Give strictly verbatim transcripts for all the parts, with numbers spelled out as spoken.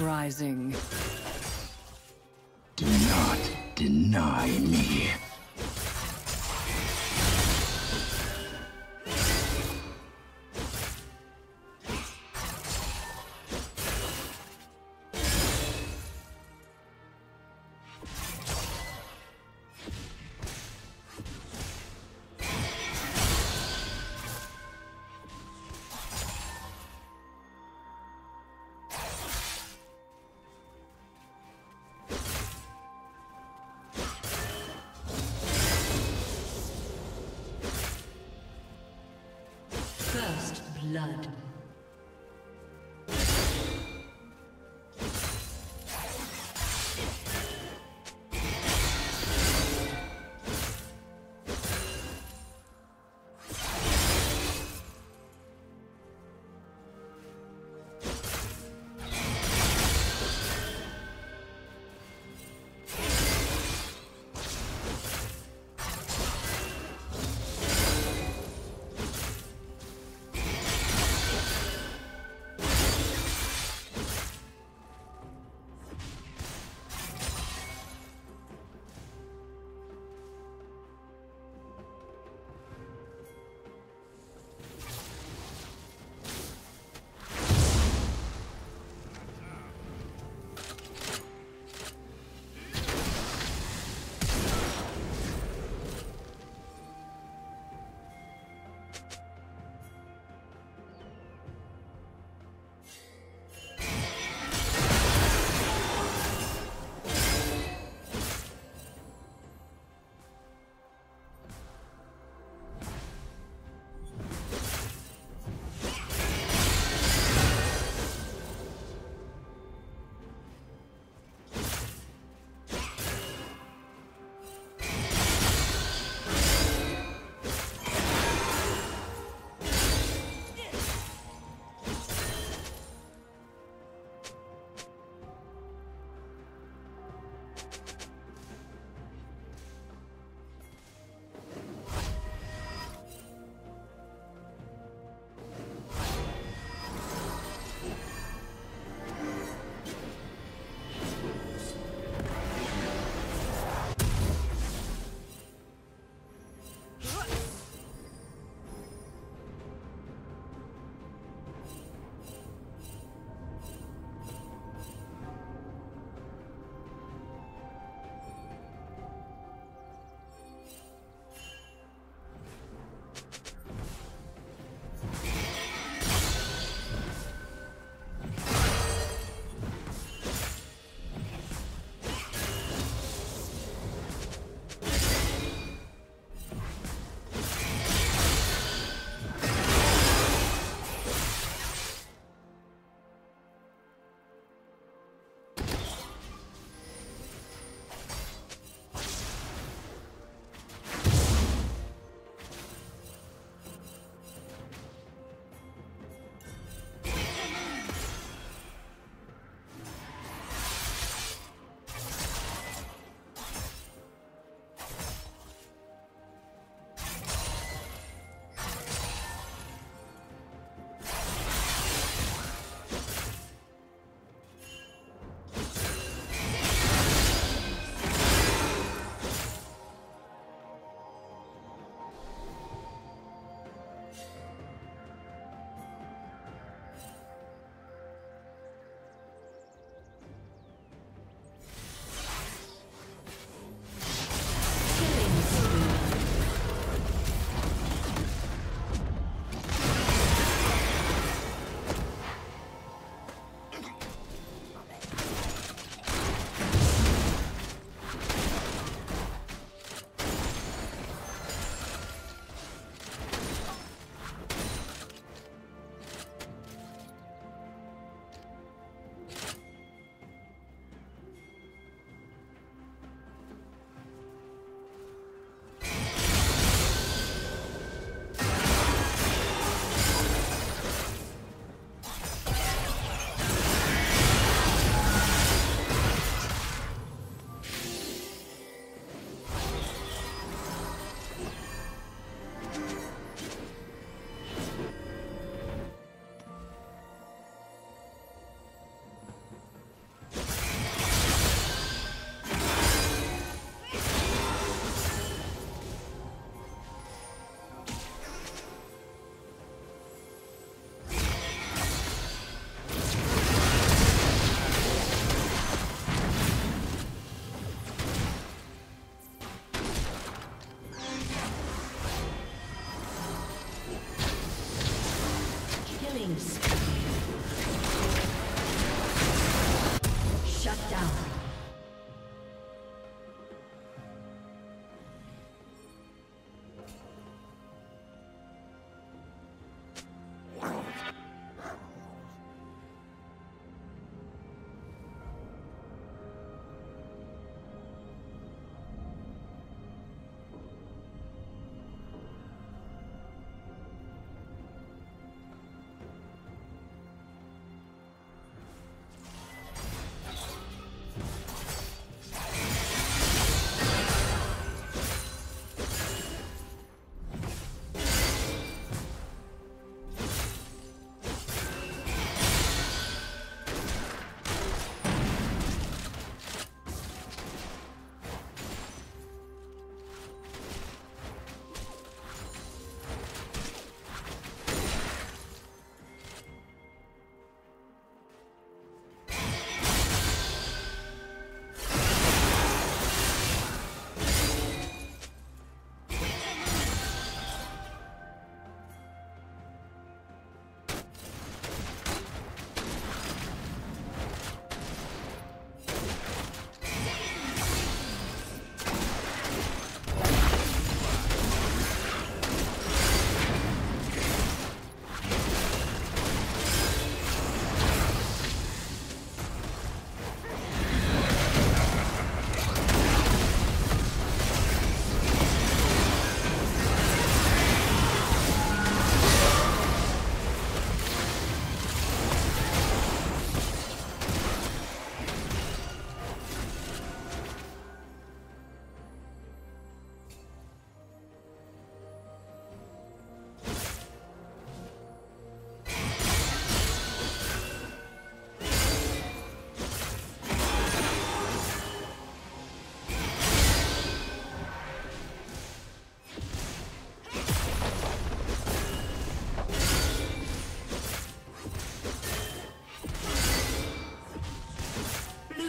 Rising. Do not deny me. Blood.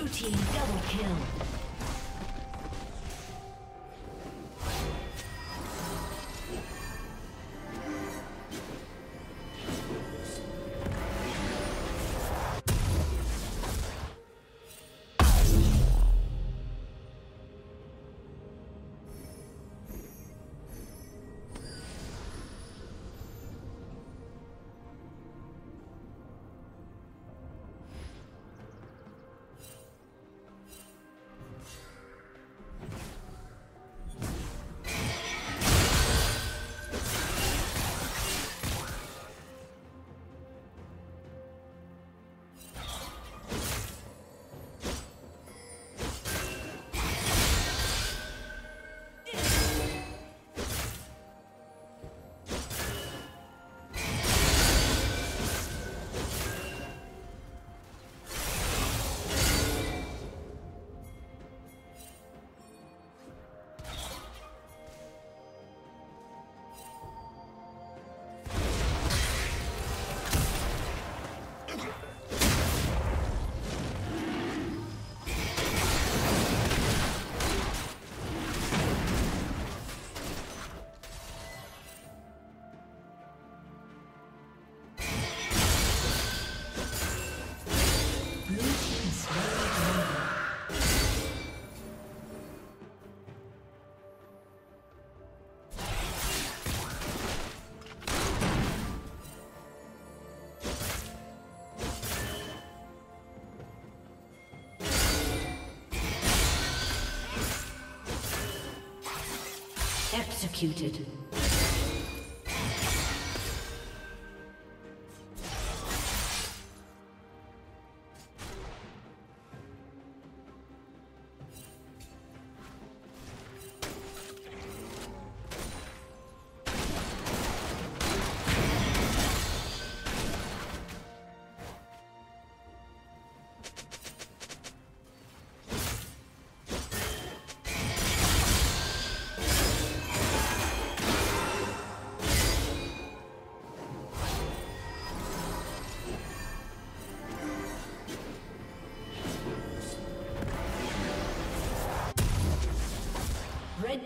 Blue team double kill. Executed. Red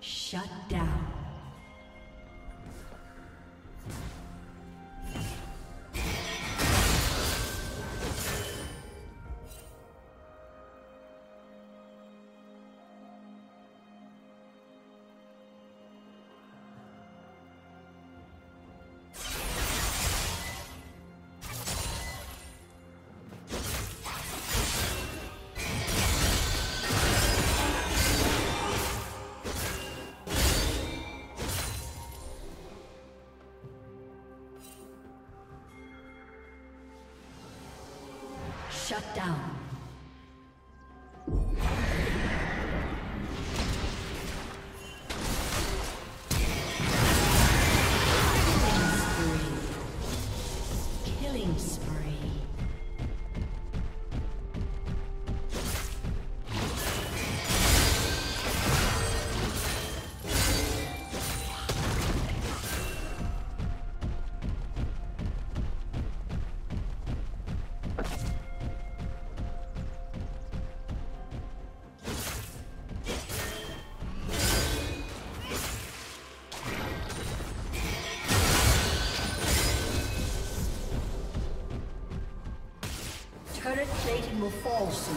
Shut down. Shut down. Killing spree. Killing spree. Turret plating will fall soon.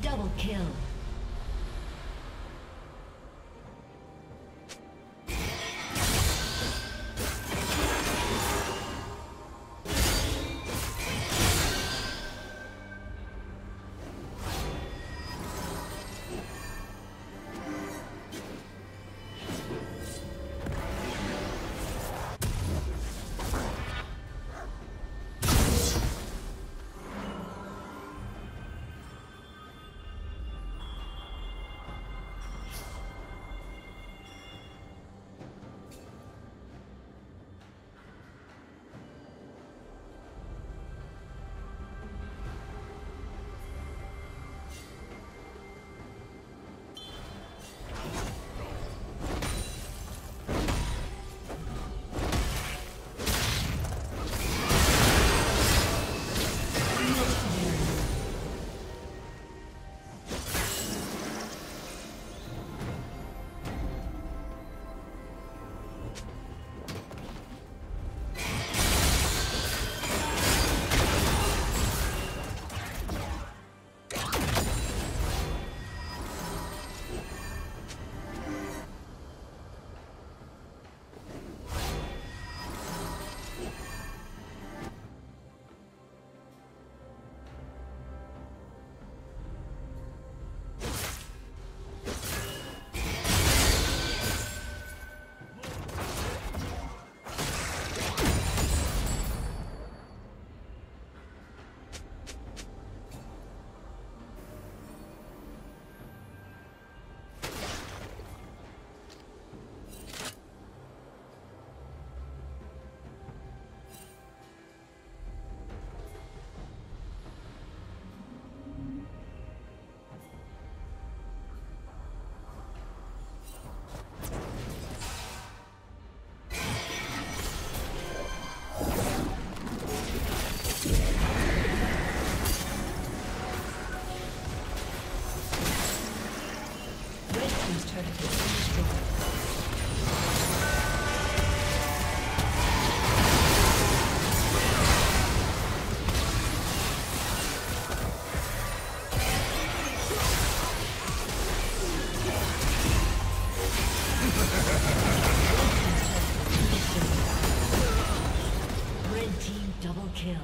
Double kill. Red team double kill.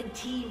Red team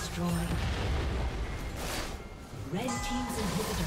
destroyed. Red team's inhibitor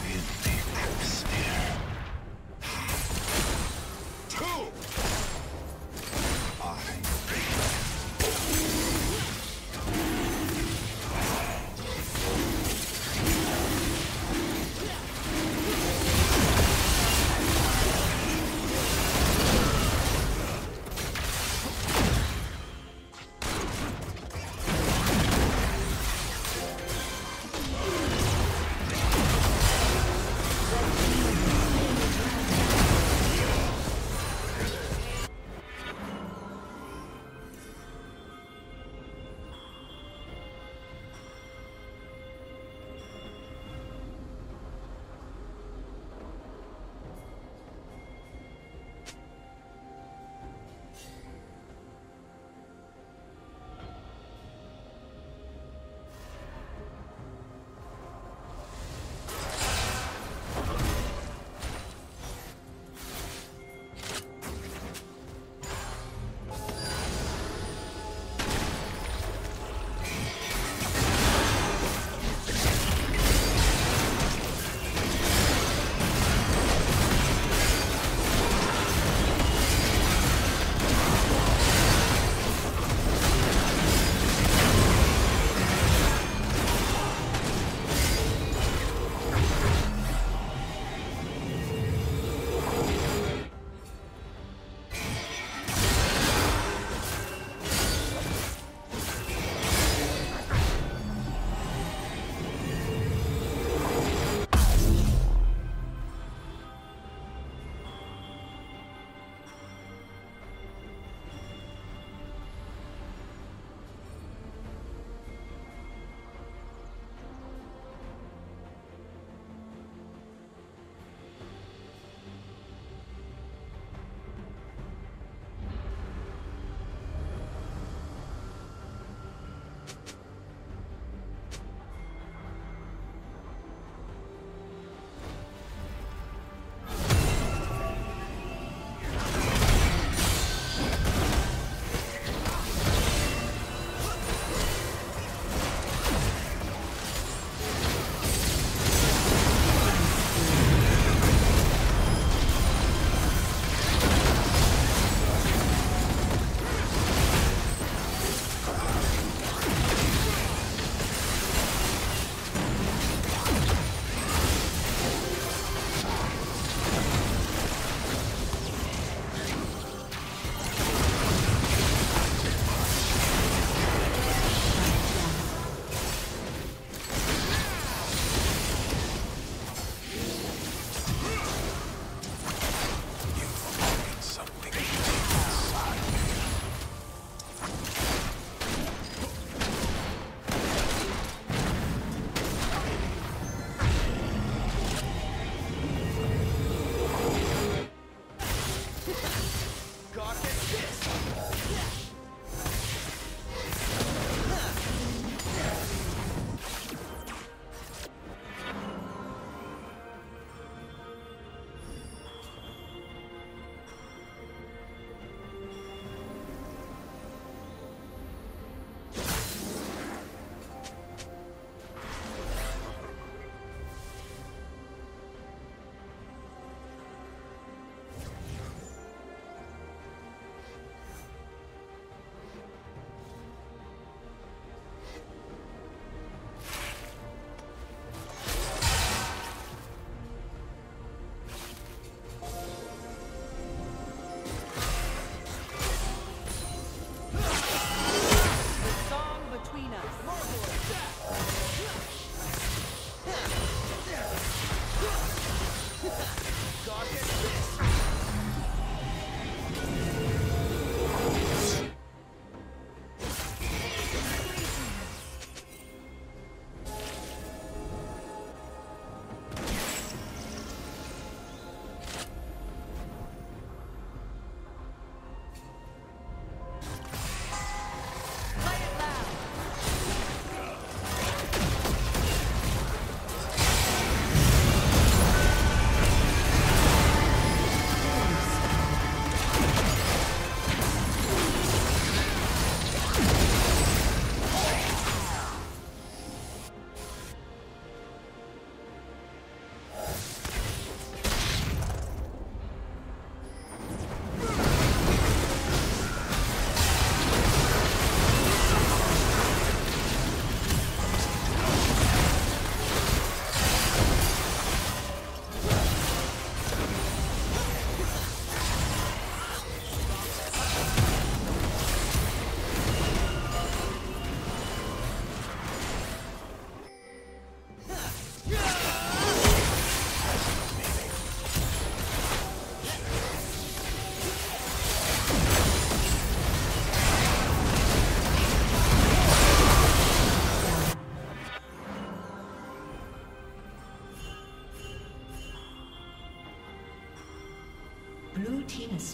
in the atmosphere. Two! Let's go.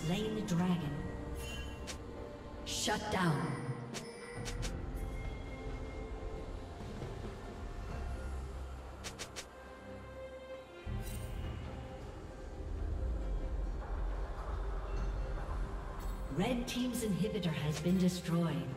slain the dragon. Shut down. Red team's inhibitor has been destroyed.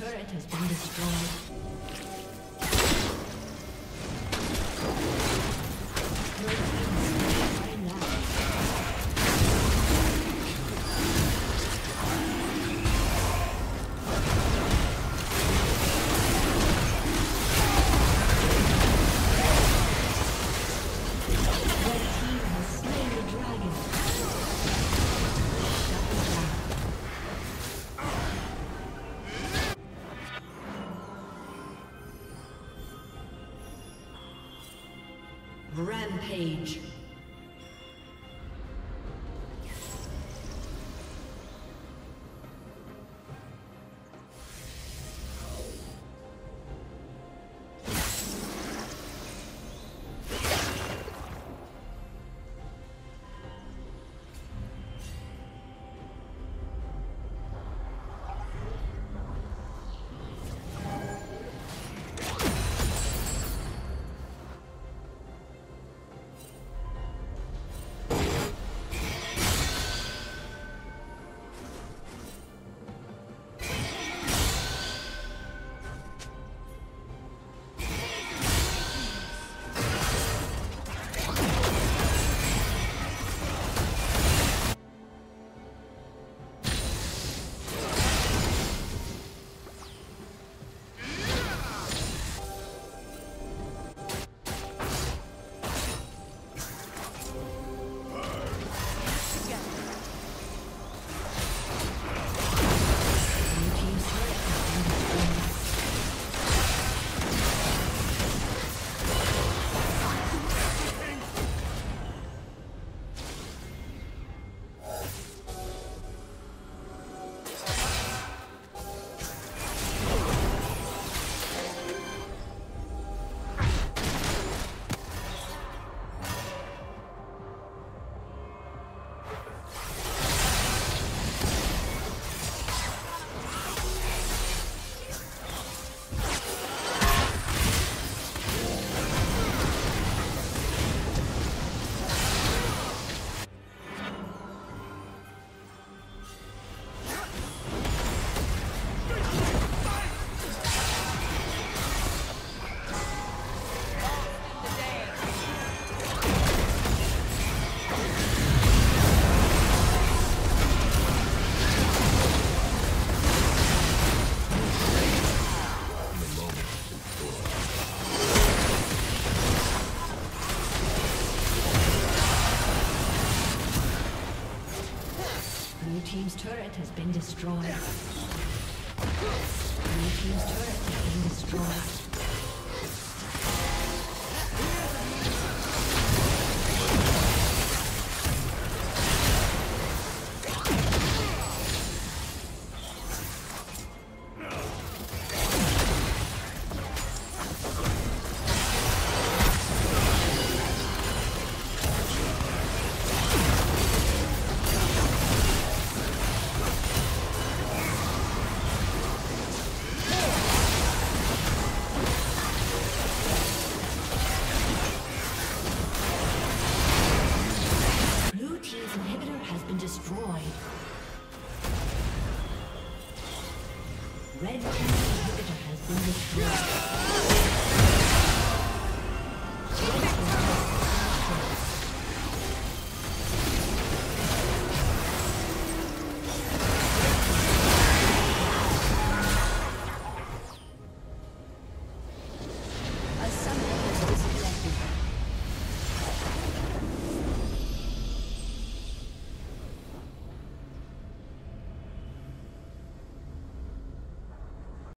turret has been destroyed. Rampage. Team's turret has been destroyed. Your team's turret has been destroyed. Red team's inhibitor has been destroyed.